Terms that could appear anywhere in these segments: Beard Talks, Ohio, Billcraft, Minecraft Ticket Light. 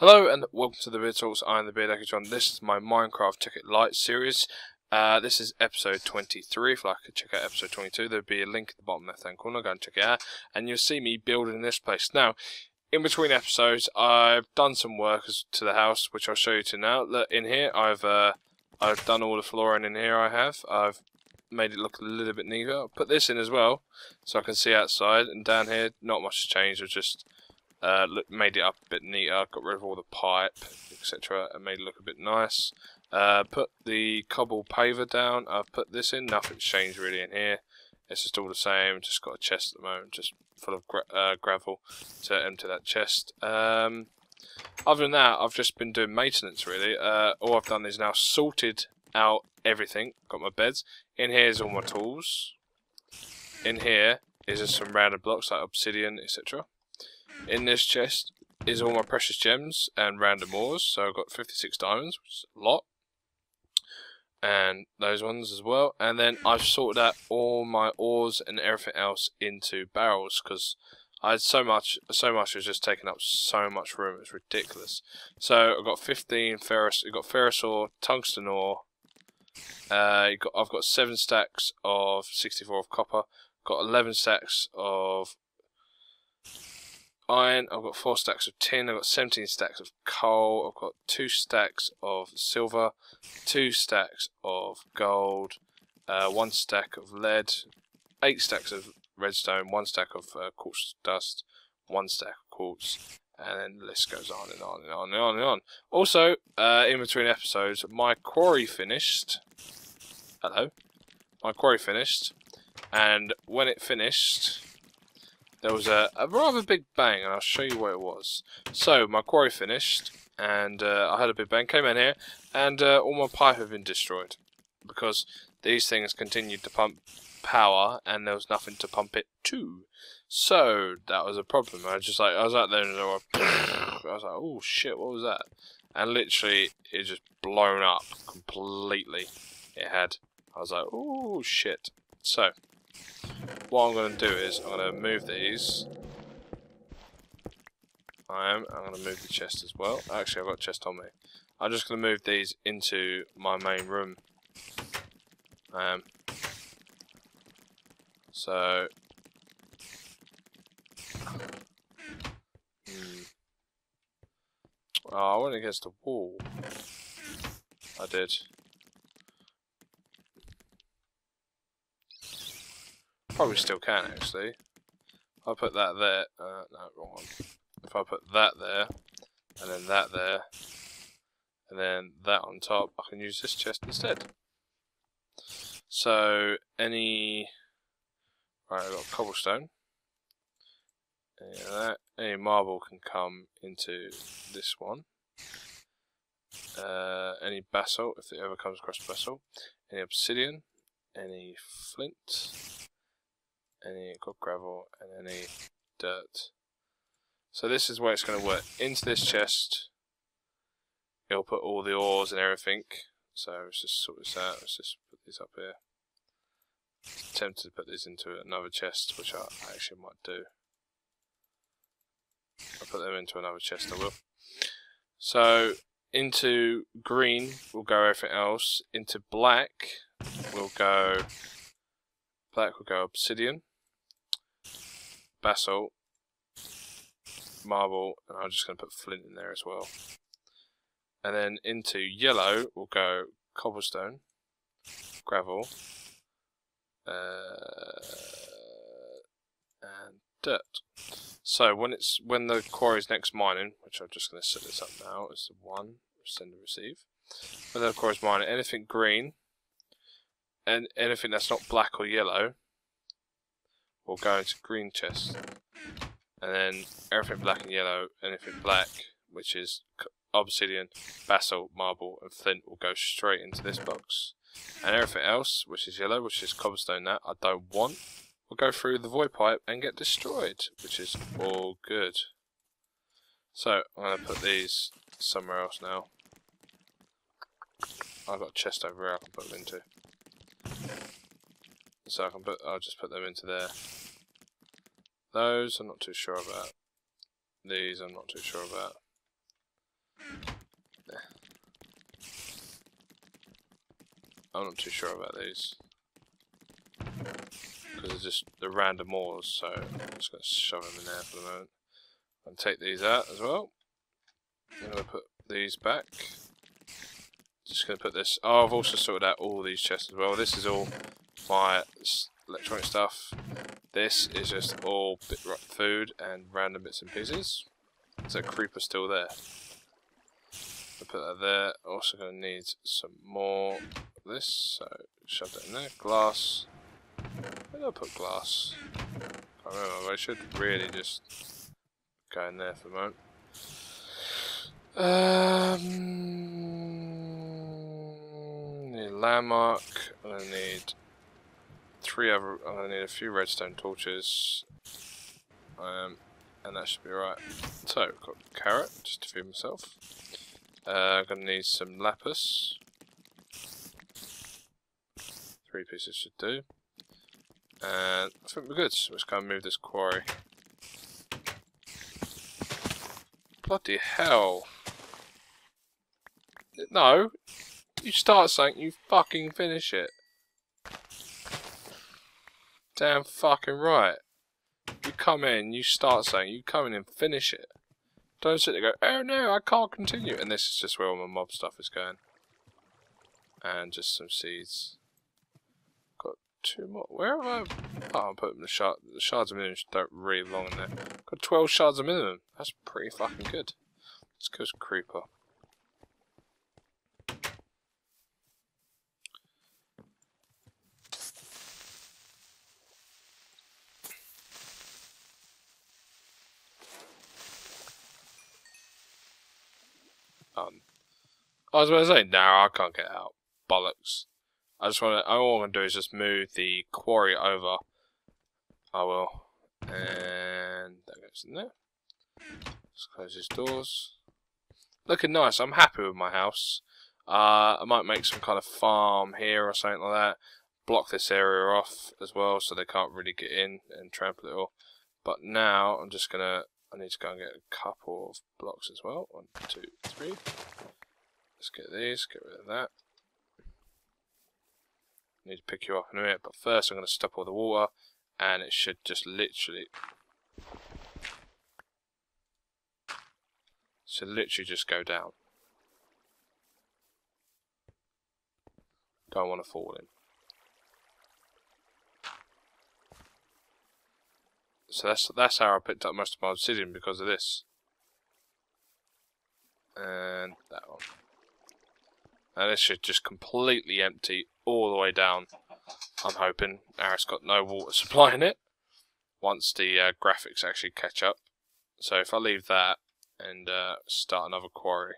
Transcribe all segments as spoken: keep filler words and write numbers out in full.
Hello and welcome to the Beard Talks. I'm the Beard Talks. This is my Minecraft Ticket Light series. Uh, this is episode twenty-three. If I could check out episode twenty-two, there'll be a link at the bottom left hand corner. Go and check it out, and you'll see me building this place. Now, in between episodes, I've done some work to the house, which I'll show you to now. Look, in here, I've uh, I've done all the flooring in here. I have. I've made it look a little bit neater. I'll put this in as well, so I can see outside. And down here, not much has changed. I've just Uh, look, made it up a bit neater, got rid of all the pipe, et cetera, and made it look a bit nice. Uh, put the cobble paver down, I've put this in, nothing's changed really in here. It's just all the same, just got a chest at the moment, just full of gra uh, gravel to empty that chest. Um, other than that, I've just been doing maintenance really. Uh, all I've done is now sorted out everything, got my beds. In here is all my tools. In here is just some random blocks like obsidian, et cetera. In this chest is all my precious gems and random ores, so I've got fifty-six diamonds, which is a lot, and those ones as well. And then I've sorted out all my ores and everything else into barrels, because I had so much, so much was just taking up so much room, it's ridiculous. So I've got fifteen ferrous, I've got ferrous ore, tungsten ore, uh, got, I've got seven stacks of sixty-four of copper, got eleven stacks of iron, I've got four stacks of tin, I've got seventeen stacks of coal, I've got two stacks of silver, two stacks of gold, uh, one stack of lead, eight stacks of redstone, one stack of uh, quartz dust, one stack of quartz, and then the list goes on and on and on and on and on. Also, uh, in between episodes, my quarry finished. Hello. My quarry finished, and when it finished, there was a, a rather big bang, and I'll show you what it was. So, my quarry finished, and uh, I had a big bang, came in here, and uh, all my pipe had been destroyed, because these things continued to pump power, and there was nothing to pump it to. So, that was a problem. I was just like, I was out there, and I was like, oh shit, what was that? And literally, it just blown up completely. It had. I was like, oh shit. So, what I'm going to do is, I'm going to move these. I am. I'm going to move the chest as well. Actually, I've got a chest on me. I'm just going to move these into my main room. Um. So. Hmm. Oh, I went against the wall. I did. Probably still can actually. I'll put that there. Uh, no, wrong one. If I put that there, and then that there, and then that on top, I can use this chest instead. So, any. Right, I've got a cobblestone. Any of that. Any marble can come into this one. Uh, any basalt, if it ever comes across basalt. Any obsidian. Any flint. Any got gravel and any dirt. So this is where it's going to work. Into this chest, it'll put all the ores and everything. So let's just sort this out. Let's just put these up here. I'm tempted to put these into another chest, which I actually might do. I'll put them into another chest. I will. So into green we'll go everything else. Into black we'll go. Black will go obsidian. Basalt, marble, and I'm just going to put flint in there as well. And then into yellow will go cobblestone, gravel, uh, and dirt. So when it's when the quarry's next mining, which I'm just going to set this up now as the one send and receive. When the quarry's mining, anything green and anything that's not black or yellow will go into green chest. And then everything black and yellow, anything black, which is obsidian, basalt, marble, and flint, will go straight into this box. And everything else, which is yellow, which is cobblestone that I don't want, will go through the void pipe and get destroyed, which is all good. So I'm going to put these somewhere else now. I've got a chest over here I can put them into. So I can put, I'll just put them into there. Those I'm not too sure about. These I'm not too sure about. I'm not too sure about these. Because they're just the random ores, so I'm just going to shove them in there for the moment. And take these out as well. I'm going to put these back. Just going to put this. Oh, I've also sorted out all these chests as well. This is all my electronic stuff. This is just all bit food and random bits and pieces. There's a creeper still there. I'll put that there. Also going to need some more of this, so shove that in there. Glass. Where did I put glass? I don't remember, I should really just go in there for a moment. Um, need a landmark. I'm going to need three other. I'm going to need a few redstone torches. Um, and that should be right. So, I've got a carrot just to feed myself. Uh, I'm going to need some lapis. Three pieces should do. And I think we're good. Let's go and move this quarry. Bloody hell. No. You start something, you fucking finish it. Damn fucking right. You come in, you start something, you come in and finish it. Don't sit there and go, oh no, I can't continue. And this is just where all my mob stuff is going. And just some seeds. Got two more. Where have I? Oh, I'm putting the, shard, the shards of minimum don't really belong in there. Got twelve shards of minimum. That's pretty fucking good. Let's go to creeper. Um, I was about to say, no, I can't get out. Bollocks. I just want to, all I'm going to do is just move the quarry over. I will. And that goes in there. Let's close these doors. Looking nice. I'm happy with my house. Uh, I might make some kind of farm here or something like that. Block this area off as well so they can't really get in and trample it all. But now I'm just going to. I need to go and get a couple of blocks as well. One, two, three. Let's get these, get rid of that. I need to pick you up in a minute, but first I'm going to stop all the water and it should just literally. Should literally just go down. Don't want to fall in. So that's that's how I picked up most of my obsidian, because of this. And that one. Now this should just completely empty all the way down. I'm hoping. Now it's got no water supply in it. Once the uh, graphics actually catch up. So if I leave that and uh, start another quarry.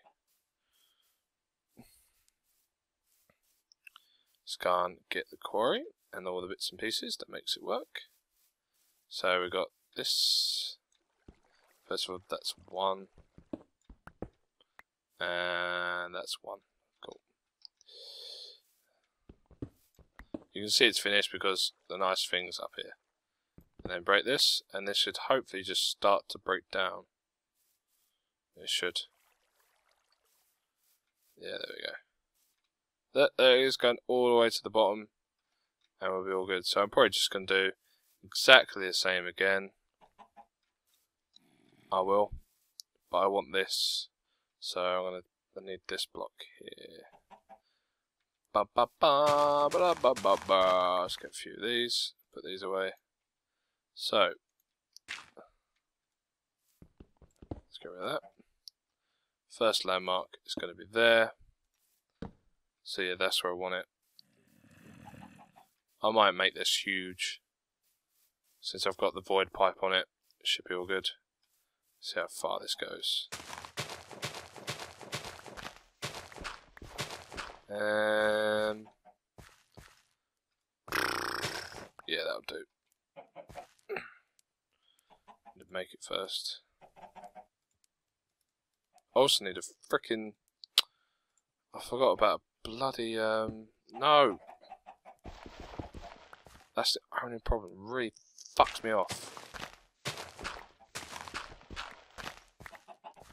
Let's go and get the quarry and all the bits and pieces that makes it work. So we've got this, first of all, that's one, and that's one, cool. You can see it's finished because the nice thing's up here. And then break this, and this should hopefully just start to break down. It should. Yeah, there we go. That there is going all the way to the bottom, and we'll be all good. So I'm probably just going to do exactly the same again. I will, but I want this, so I'm gonna. I need this block here. Ba ba ba ba ba ba ba. Let's get a few of these. Put these away. So let's get rid of that. First landmark is going to be there. So yeah, that's where I want it. I might make this huge. Since I've got the void pipe on it, it should be all good. See how far this goes. Um, yeah, that'll do. Need to make it first. Also need a frickin'. I forgot about a bloody. Um, no! That's the only problem. Really. Fucked me off.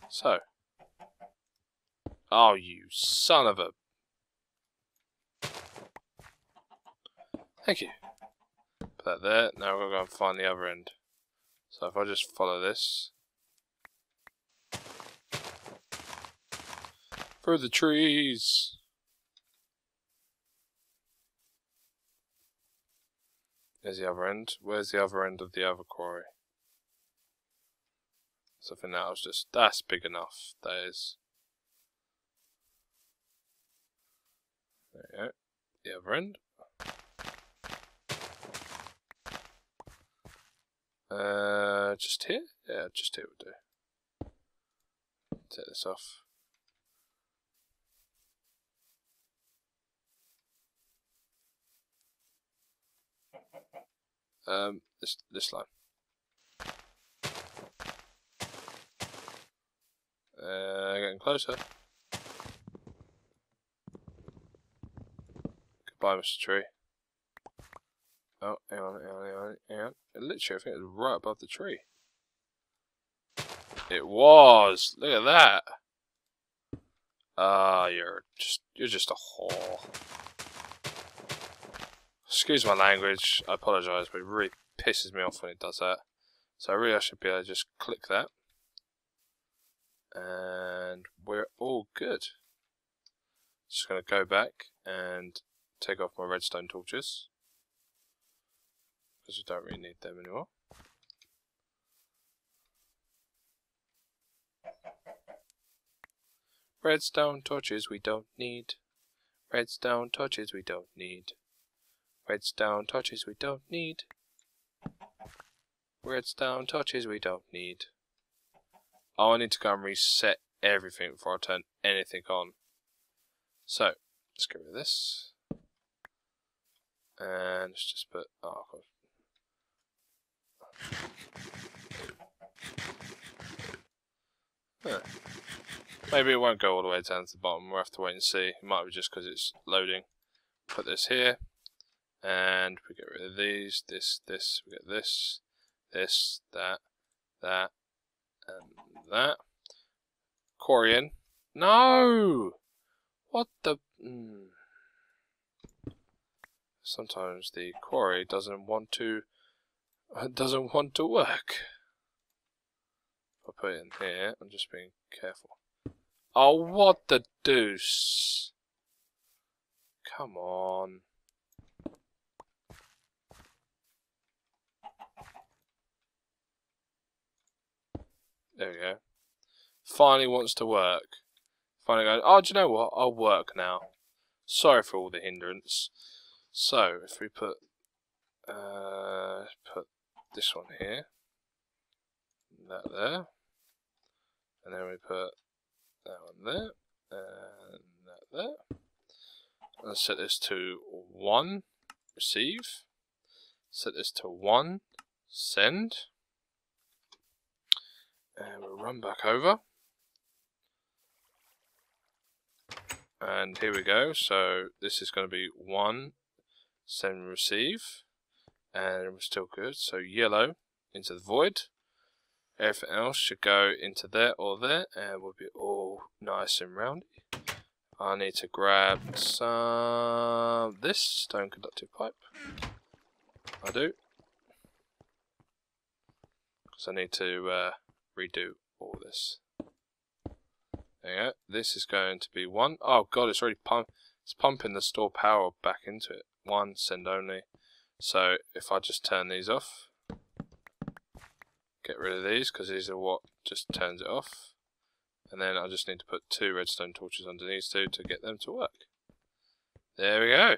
So. Oh, you son of a. Thank you. Put that there. Now we're going to go and find the other end. So if I just follow this. Through the trees! There's the other end. Where's the other end of the other quarry? So I think that was just... That's big enough. That is. There you go. The other end. Uh, just here? Yeah, just here would do. Take this off. Um, this, this line. Uh, getting closer. Goodbye, Mister Tree. Oh, hang on, hang on, hang on, hang on. It literally, I think it was right above the tree. It was! Look at that! Ah, uh, you're just, you're just a whore. Excuse my language, I apologise, but it really pisses me off when it does that. So really I should be able to just click that. And we're all good. Just going to go back and take off my redstone torches. Because we don't really need them anymore. Redstone torches we don't need. Redstone torches we don't need. Redstone torches we don't need. Redstone torches we don't need. Oh, I need to go and reset everything before I turn anything on. So, let's get rid of this. And let's just put... Oh, God. Huh. Maybe it won't go all the way down to the bottom. We'll have to wait and see. It might be just because it's loading. Put this here, and we get rid of these. This, this, we get this, this, that, that, and that. Quarry in. No. What the? Mm. Sometimes the quarry doesn't want to. It doesn't want to work. If I put it in here, I'm just being careful. Oh, what the deuce! Come on. There we go. Finally wants to work. Finally goes, oh, do you know what? I'll work now. Sorry for all the hindrance. So, if we put... Uh, put this one here. That there. And then we put that one there. And that there. Let's set this to one. Receive. Set this to one. Send. And we'll run back over. And here we go. So this is going to be one, send, receive. And we're still good. So yellow into the void. Everything else should go into there or there. And we'll be all nice and roundy. I need to grab some... This stone conductive pipe. I do. Because I need to... Uh, redo all this. There you go. This is going to be one. Oh god, it's already pump. It's pumping the store power back into it. One, send only. So if I just turn these off, get rid of these because these are what just turns it off. And then I just need to put two redstone torches underneath two to get them to work. There we go.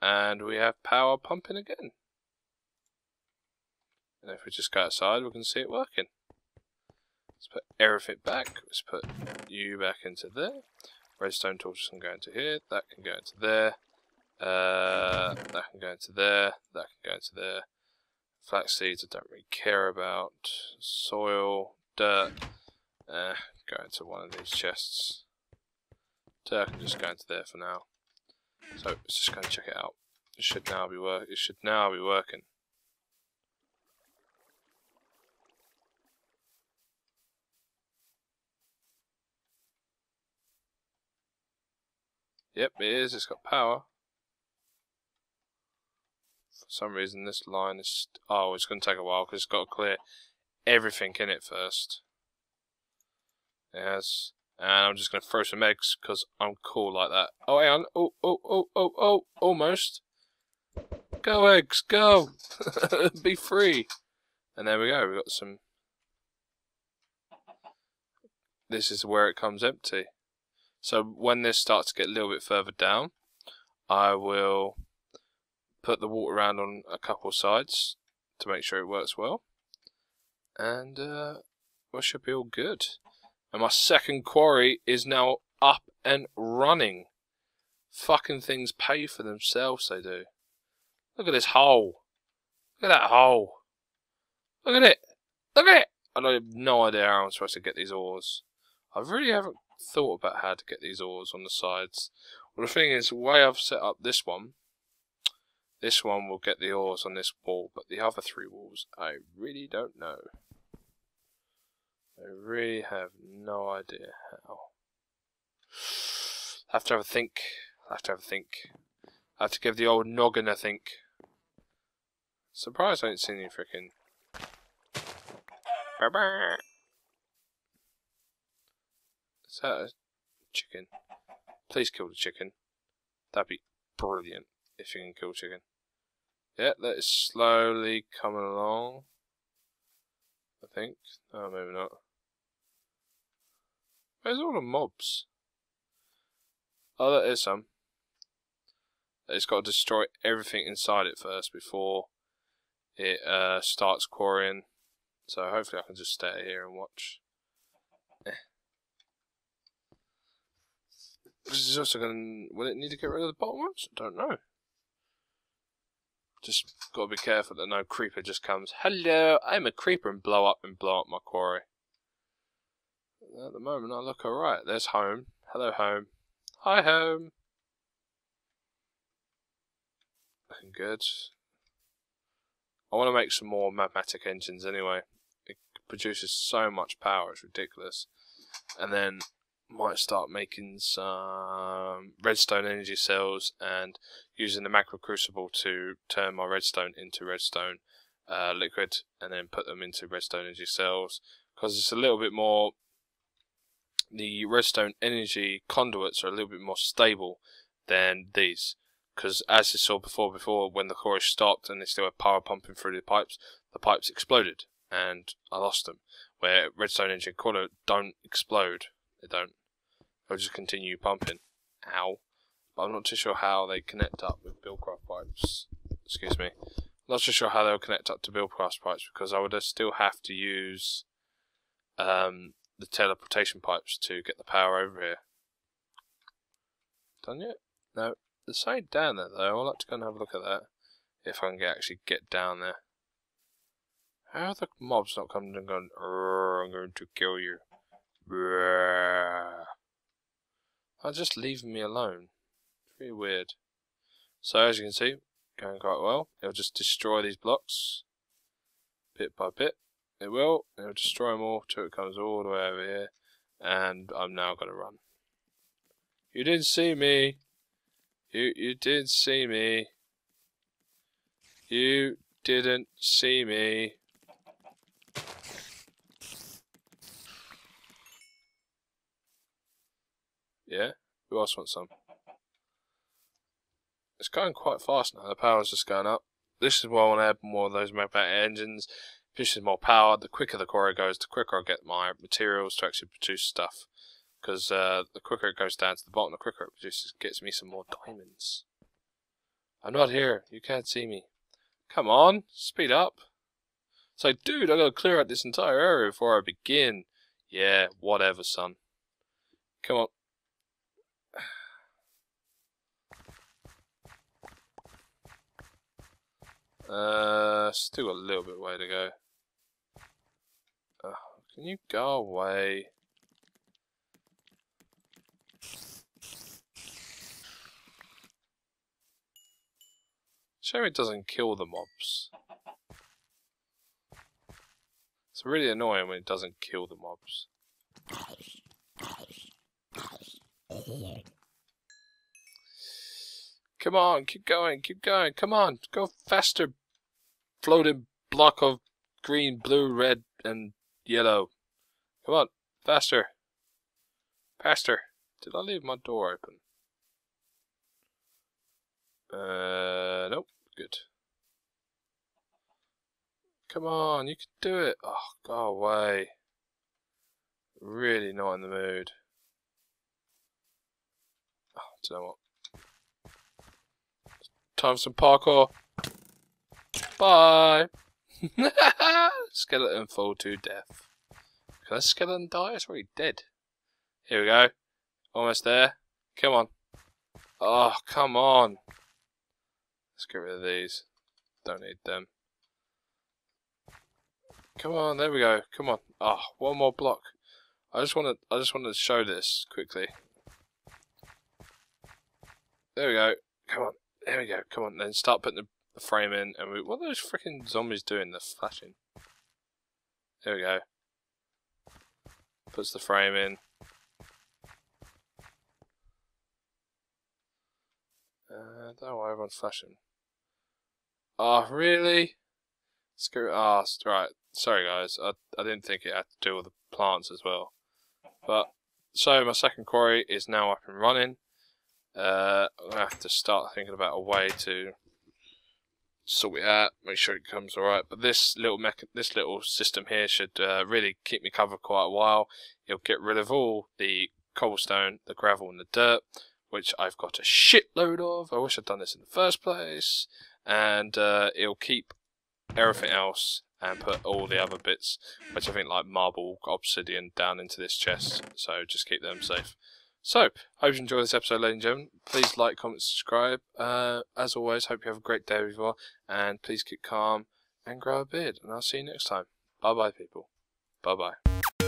And we have power pumping again. And if we just go outside, we can see it working. Let's put everything back. Let's put you back into there. Redstone torches can go into here. That can go into there. Uh, that can go into there. That can go into there. Flax seeds I don't really care about. Soil, dirt. Uh, go into one of these chests. Dirt can just go into there for now. So let's just go and check it out. It should now be work. It should now be working. Yep, it is. It's got power. For some reason this line is... Oh, it's going to take a while because it's got to clear everything in it first. Yes. And I'm just going to throw some eggs because I'm cool like that. Oh, hang on. Oh, oh, oh, oh, oh. Almost. Go, eggs. Go. Be free. And there we go. We've got some... This is where it comes empty. So when this starts to get a little bit further down, I will put the water around on a couple sides to make sure it works well. And uh, well, should be all good. And my second quarry is now up and running. Fucking things pay for themselves, they do. Look at this hole. Look at that hole. Look at it. Look at it. I have no idea how I'm supposed to get these ores. I really haven't thought about how to get these ores on the sides. Well, the thing is, the way I've set up this one, this one will get the ores on this wall, but the other three walls, I really don't know. I really have no idea how. I have to have a think. I have to have a think. I have to give the old noggin a think. Surprised I ain't seen any frickin'. Is that a chicken? Please kill the chicken. That'd be brilliant if you can kill chicken. Yeah, that is slowly coming along. I think. Oh, maybe not. Where's all the mobs? Oh, there is some. It's got to destroy everything inside it first before it uh, starts quarrying. So hopefully I can just stay here and watch. Eh. This is also going to... Will it need to get rid of the bottom ones? I don't know. Just got to be careful that no creeper just comes, hello, I'm a creeper, and blow up and blow up my quarry. At the moment I look alright. There's home. Hello home. Hi home. Looking good. I want to make some more magmatic engines anyway. It produces so much power, it's ridiculous. And then might start making some redstone energy cells and using the macro crucible to turn my redstone into redstone uh, liquid and then put them into redstone energy cells, because it's a little bit more, the redstone energy conduits are a little bit more stable than these, because as you saw before before when the quarry stopped and they still had power pumping through the pipes, the pipes exploded and I lost them, where redstone engine conduit don't explode. They don't. They'll just continue pumping. Ow. But I'm not too sure how they connect up with Billcraft pipes. Excuse me. Not too sure how they'll connect up to Billcraft pipes, because I would still have to use um, the teleportation pipes to get the power over here. Done yet? No. The side down there though, I'll have to go and have a look at that. If I can get, actually get down there. How are the mobs not coming and going, I'm going to kill you? I'll just leave me alone. It's really weird. So as you can see, going quite well. It'll just destroy these blocks bit by bit. It will. It'll destroy them all till it comes all the way over here. And I'm now gonna run. You didn't see me. You you didn't see me. You didn't see me. Yeah? Who else wants some? It's going quite fast now. The power's just going up. This is why I want to add more of those magmatic engines. It produces more power. The quicker the quarry goes, the quicker I get my materials to actually produce stuff. Because uh, the quicker it goes down to the bottom, the quicker it produces, gets me some more diamonds. I'm not here. You can't see me. Come on. Speed up. It's like, dude, I've got to clear out this entire area before I begin. Yeah, whatever, son. Come on. Uh, still a little bit way to go. Uh, can you go away? Sure, it doesn't kill the mobs. It's really annoying when it doesn't kill the mobs. Come on, keep going, keep going. Come on, go faster. Floating block of green, blue, red, and yellow. Come on, faster. Faster. Did I leave my door open? Uh, nope. Good. Come on, you can do it. Oh, go away. Really not in the mood. Oh, do you know what? Time for some parkour. Bye. Skeleton fall to death. Can a skeleton die? It's already dead. Here we go. Almost there. Come on. Oh, come on. Let's get rid of these. Don't need them. Come on, there we go. Come on. Ah, oh, one more block. I just want to. I just want to show this quickly. There we go. Come on. There we go. Come on. Then start putting the, the frame in. And we, what are those freaking zombies doing? They're flashing. There we go. Puts the frame in. Uh, don't worry, everyone's flashing. Ah, oh, really? Screw. Ah, oh, right. Sorry guys, I, I didn't think it had to do with the plants as well. But, so my second quarry is now up and running. Uh, I'm going to have to start thinking about a way to sort it out, make sure it comes alright. But this little mecha this little system here should uh, really keep me covered quite a while. It'll get rid of all the cobblestone, the gravel and the dirt, which I've got a shitload of. I wish I'd done this in the first place. And uh, it'll keep everything else and put all the other bits, which I think like marble, obsidian, down into this chest, so just keep them safe. So, hope you enjoyed this episode, ladies and gentlemen. Please like, comment, subscribe. Uh, as always, hope you have a great day with you all, and please keep calm and grow a beard, and I'll see you next time. Bye-bye, people. Bye-bye.